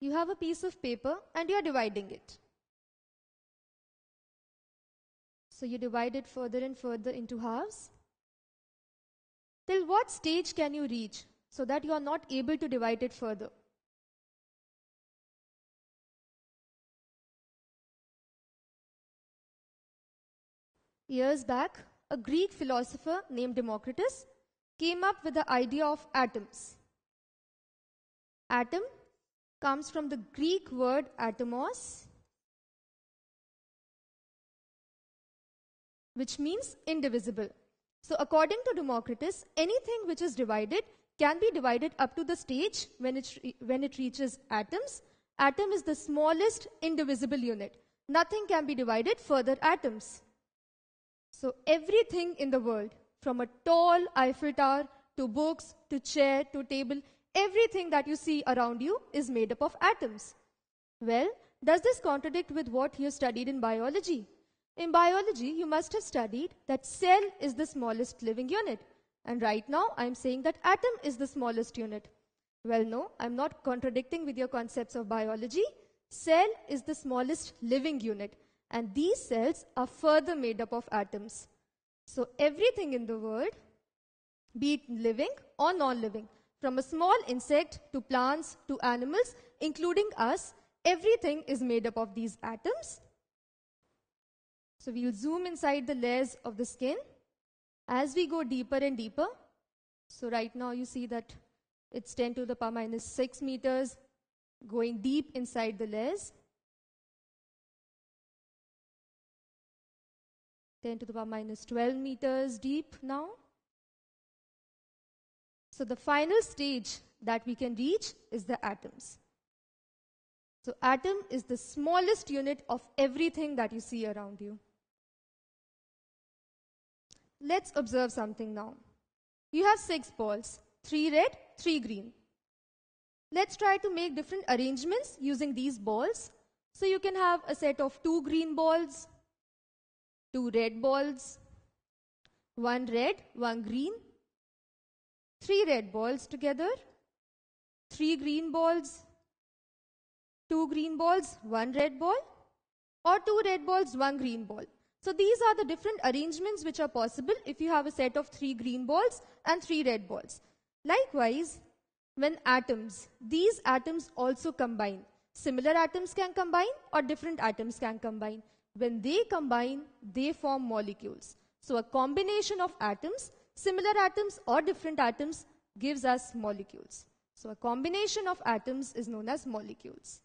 You have a piece of paper and you are dividing it. So you divide it further and further into halves. Till what stage can you reach so that you are not able to divide it further? Years back, a Greek philosopher named Democritus came up with the idea of atoms. Atom comes from the Greek word atomos, which means indivisible. So according to Democritus, anything which is divided can be divided up to the stage when it reaches atoms. Atom is the smallest indivisible unit. Nothing can be divided further atoms. So everything in the world, from a tall Eiffel Tower to books, to chair, to table, everything that you see around you is made up of atoms. Well, does this contradict with what you studied in biology? In biology, you must have studied that cell is the smallest living unit. And right now, I'm saying that atom is the smallest unit. Well, no, I'm not contradicting with your concepts of biology. Cell is the smallest living unit. And these cells are further made up of atoms. So everything in the world, be it living or non-living, from a small insect to plants to animals, including us, everything is made up of these atoms. So we'll zoom inside the layers of the skin as we go deeper and deeper. So right now you see that it's 10 to the power minus 6 meters going deep inside the layers. 10 to the power minus 12 meters deep now. So the final stage that we can reach is the atoms. So atom is the smallest unit of everything that you see around you. Let's observe something now. You have 6 balls, 3 red, 3 green. Let's try to make different arrangements using these balls. So you can have a set of 2 green balls, 2 red balls, 1 red, 1 green, 3 red balls together, 3 green balls, 2 green balls, 1 red ball, or 2 red balls, 1 green ball. So these are the different arrangements which are possible if you have a set of 3 green balls and 3 red balls. Likewise, when atoms, these atoms also combine. Similar atoms can combine or different atoms can combine. When they combine, they form molecules. So a combination of atoms, similar atoms or different atoms, gives us molecules. So a combination of atoms is known as molecules.